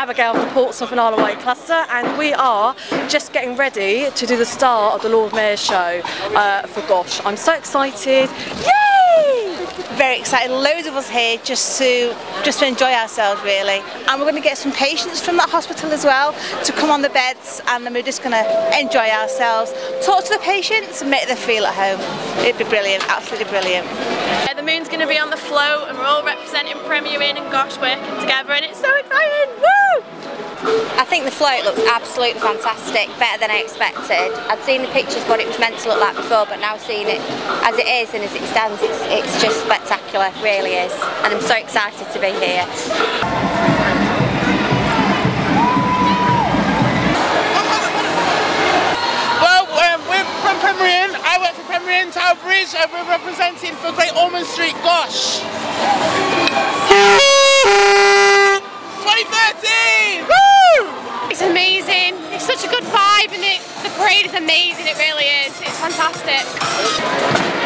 Abigail from Portsmouth and Isle of White cluster, and we are just getting ready to do the start of the Lord Mayor's show for Gosh. I'm so excited. Yay! Very excited, loads of us here just to enjoy ourselves really, and we're going to get some patients from that hospital as well to come on the beds, and then we're just going to enjoy ourselves, talk to the patients and make them feel at home. It'd be brilliant, absolutely brilliant. Yeah, the moon's going to be on the float and we're all representing Premier Inn and Gosh working together, and it's so exciting! Woo! I think the float looks absolutely fantastic, better than I expected. I'd seen the pictures what it was meant to look like before, but now seeing it as it is and as it stands, it's just spectacular, it really is, and I'm so excited to be here. Well, we're from Premier Inn. I work for Premier Inn Tower Bridge and we're representing for Great Ormond Street Gosh 2013! Woo! It's amazing, it's such a good vibe, and the parade is amazing, it really is, it's fantastic.